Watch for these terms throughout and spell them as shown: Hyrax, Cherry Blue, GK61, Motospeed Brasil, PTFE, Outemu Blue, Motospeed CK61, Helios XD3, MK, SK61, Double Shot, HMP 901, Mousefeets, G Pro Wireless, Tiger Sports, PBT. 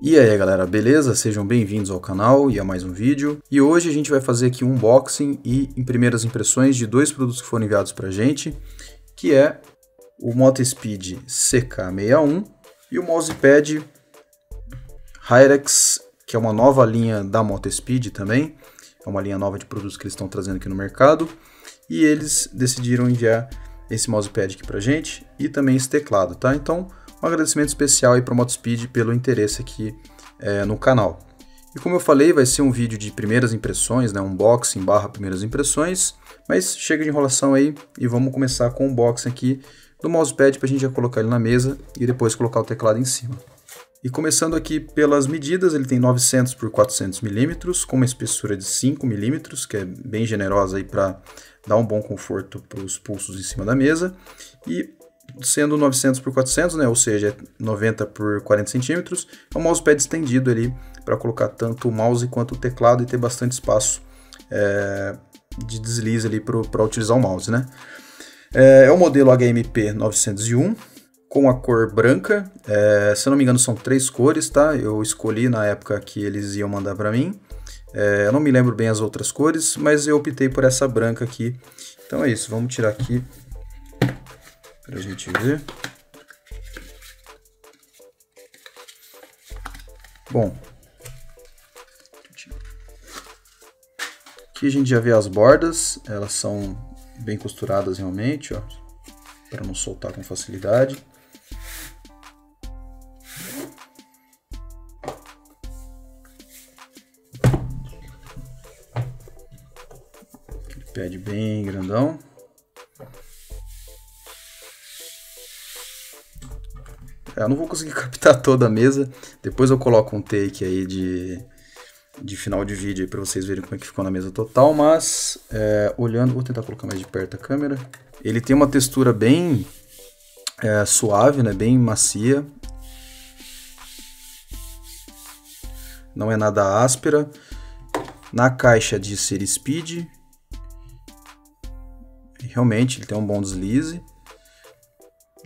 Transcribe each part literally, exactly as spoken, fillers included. E aí galera, beleza? Sejam bem-vindos ao canal e a mais um vídeo. E hoje a gente vai fazer aqui um unboxing e em primeiras impressões de dois produtos que foram enviados pra gente, que é o Motospeed C K sessenta e um e o mousepad Hyrax, que é uma nova linha da Motospeed também, é uma linha nova de produtos que eles estão trazendo aqui no mercado, e eles decidiram enviar esse mousepad aqui pra gente e também esse teclado, tá? Então, um agradecimento especial aí para a Motospeed pelo interesse aqui é, no canal. E como eu falei, vai ser um vídeo de primeiras impressões, né? Unboxing barra primeiras impressões, mas chega de enrolação aí e vamos começar com o unboxing aqui do mousepad para a gente já colocar ele na mesa e depois colocar o teclado em cima. E começando aqui pelas medidas, ele tem novecentos por quatrocentos milímetros, com uma espessura de cinco milímetros, que é bem generosa aí para dar um bom conforto para os pulsos em cima da mesa. E sendo novecentos por quatrocentos, né, ou seja, noventa por quarenta centímetros, é um mousepad estendido ali para colocar tanto o mouse quanto o teclado e ter bastante espaço é, de deslize ali para utilizar o mouse, né? É, é o modelo H M P novecentos e um, com a cor branca, é, se eu não me engano são três cores, tá? Eu escolhi na época que eles iam mandar para mim, é, eu não me lembro bem as outras cores, mas eu optei por essa branca aqui. Então é isso, vamos tirar aqui pra gente ver. Bom, aqui a gente já vê as bordas, elas são bem costuradas realmente, ó, para não soltar com facilidade. Aquele pad bem grandão. Eu não vou conseguir captar toda a mesa, depois eu coloco um take aí de, de final de vídeo para vocês verem como é que ficou na mesa total, mas é, olhando, vou tentar colocar mais de perto a câmera. Ele tem uma textura bem é, suave, né, bem macia, não é nada áspera. Na caixa de ser Speed, realmente ele tem um bom deslize.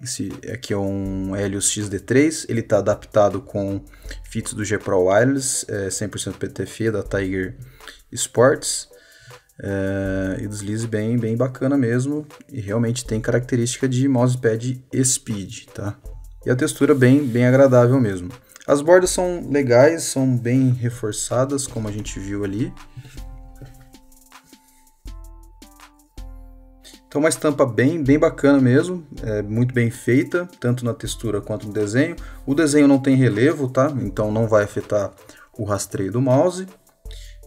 Esse aqui é um Helios X D três, ele está adaptado com fitos do G Pro Wireless, é, cem por cento P T F E da Tiger Sports, é, e deslize bem, bem bacana mesmo, e realmente tem característica de mousepad Speed, tá? E a textura bem, bem agradável mesmo. As bordas são legais, são bem reforçadas, como a gente viu ali. Então uma estampa bem, bem bacana mesmo, é, muito bem feita, tanto na textura quanto no desenho. O desenho não tem relevo, tá? Então não vai afetar o rastreio do mouse,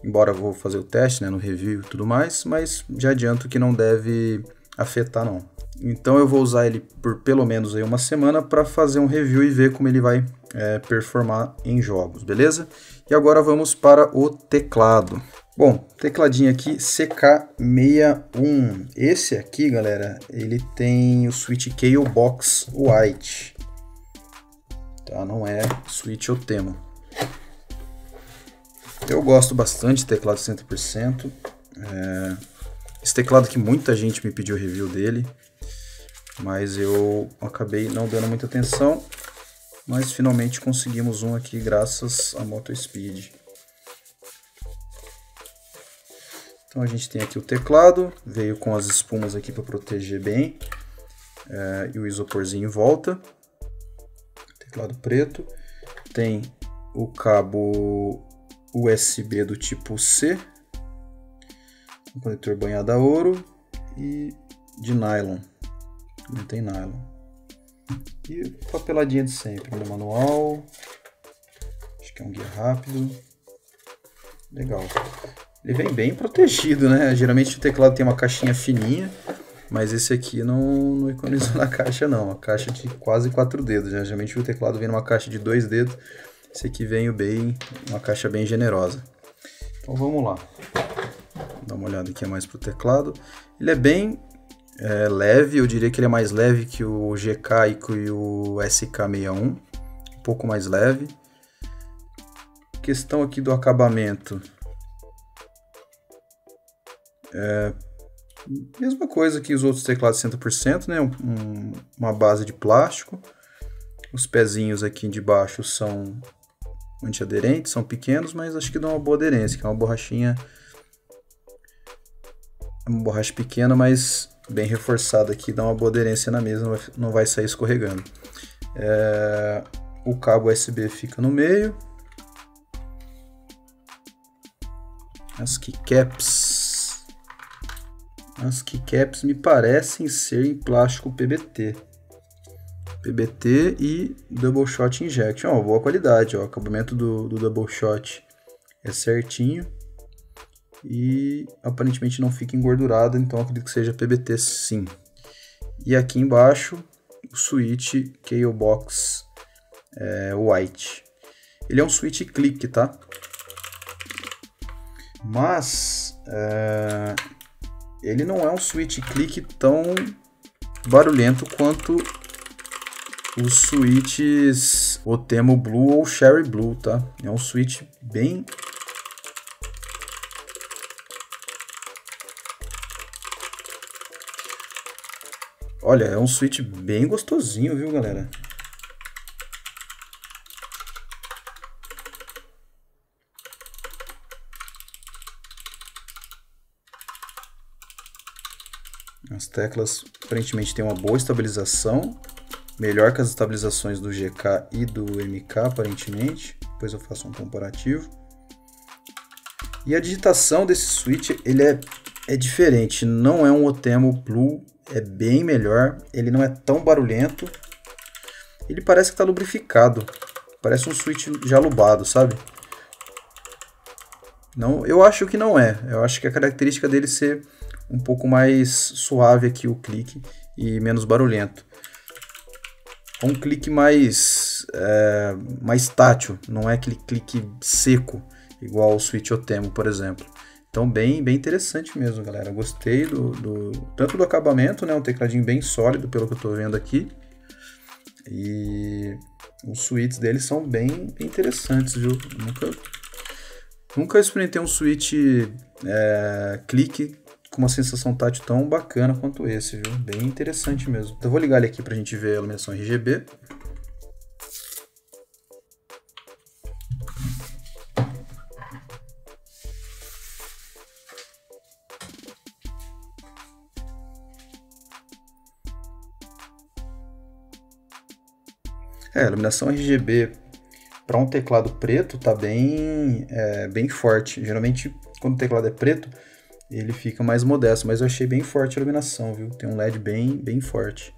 embora eu vou fazer o teste, né, no review e tudo mais, mas já adianto que não deve afetar não. Então eu vou usar ele por pelo menos aí uma semana para fazer um review e ver como ele vai é, performar em jogos, beleza? E agora vamos para o teclado. Bom, tecladinho aqui C K sessenta e um, esse aqui galera, ele tem o Switch Cable Box White, tá? Não é Switch Outemu. Eu gosto bastante de teclado cem por cento, é... esse teclado que muita gente me pediu review dele, mas eu acabei não dando muita atenção, mas finalmente conseguimos um aqui graças a Motospeed. Então a gente tem aqui o teclado, veio com as espumas aqui para proteger bem, é, e o isoporzinho em volta, teclado preto, tem o cabo U S B do tipo C, um conector banhado a ouro e de nylon, não tem nylon, e papeladinha de sempre, no manual, acho que é um guia rápido, legal. Ele vem bem protegido, né? Geralmente o teclado tem uma caixinha fininha, mas esse aqui não, não economizou na caixa não. A caixa de quase quatro dedos. Geralmente o teclado vem numa caixa de dois dedos. Esse aqui veio bem, uma caixa bem generosa. Então vamos lá. Vou dar uma olhada aqui mais pro teclado. Ele é bem é, leve, eu diria que ele é mais leve que o G K e o S K sessenta e um. Um pouco mais leve. Questão aqui do acabamento... É, mesma coisa que os outros teclados cem por cento, né? Um, um, uma base de plástico. Os pezinhos aqui de baixo são antiaderentes, são pequenos, mas acho que dão uma boa aderência, que é uma borrachinha, uma borracha pequena, mas bem reforçada aqui, dá uma boa aderência na mesa, não vai, não vai sair escorregando. É, o cabo U S B fica no meio, as keycaps, as keycaps me parecem ser em plástico P B T, P B T e Double Shot Injection, ó, boa qualidade, ó, o acabamento do, do Double Shot é certinho e aparentemente não fica engordurado, então acredito que seja P B T sim. E aqui embaixo o switch K O Box é, White, ele é um switch clique, tá? Mas é, ele não é um switch clique tão barulhento quanto os switches Outemu Blue ou Cherry Blue, tá? É um switch bem... Olha, é um switch bem gostosinho, viu, galera? As teclas aparentemente têm uma boa estabilização. Melhor que as estabilizações do G K e do M K, aparentemente. Depois eu faço um comparativo. E a digitação desse switch, ele é, é diferente. Não é um Outemu Blue, é bem melhor. Ele não é tão barulhento. Ele parece que está lubrificado. Parece um switch já lubado, sabe? Não, eu acho que não é. Eu acho que a característica dele ser um pouco mais suave aqui o clique e menos barulhento. É um clique mais, é, mais tátil, não é aquele clique seco, igual o switch Outemu, por exemplo. Então bem, bem interessante mesmo, galera. Gostei do, do, tanto do acabamento, né, um tecladinho bem sólido, pelo que eu estou vendo aqui. E os switches deles são bem interessantes, viu? Nunca, nunca experimentei um switch é, clique com uma sensação tátil tão bacana quanto esse, viu? Bem interessante mesmo. Então, eu vou ligar ele aqui pra gente ver a iluminação R G B. É, a iluminação R G B para um teclado preto tá bem, é, bem forte. Geralmente, quando o teclado é preto, ele fica mais modesto, mas eu achei bem forte a iluminação, viu? Tem um L E D bem, bem forte.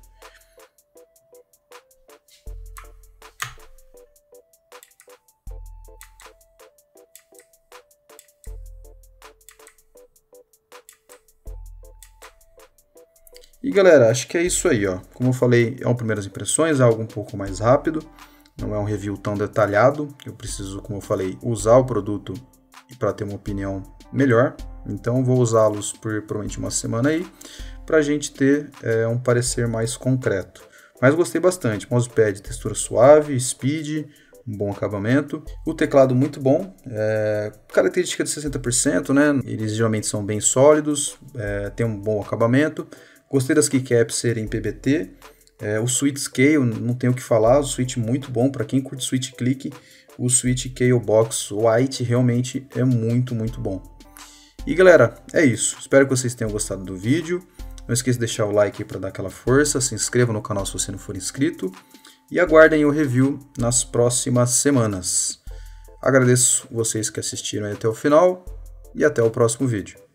E galera, acho que é isso aí, ó. Como eu falei, é um primeiras impressões, é algo um pouco mais rápido. Não é um review tão detalhado. Eu preciso, como eu falei, usar o produto para ter uma opinião melhor. Então vou usá-los por provavelmente uma semana aí, para a gente ter é, um parecer mais concreto. Mas gostei bastante, mousepad, textura suave, speed, um bom acabamento. O teclado muito bom, é, característica de sessenta por cento, né? Eles geralmente são bem sólidos, é, tem um bom acabamento. Gostei das keycaps serem P B T, é, o switch scale, não tenho o que falar, o switch muito bom, para quem curte switch click, o switch K O Box White realmente é muito, muito bom. E galera, é isso. Espero que vocês tenham gostado do vídeo. Não esqueça de deixar o like para dar aquela força. Se inscreva no canal se você não for inscrito. E aguardem o review nas próximas semanas. Agradeço vocês que assistiram até o final. E até o próximo vídeo.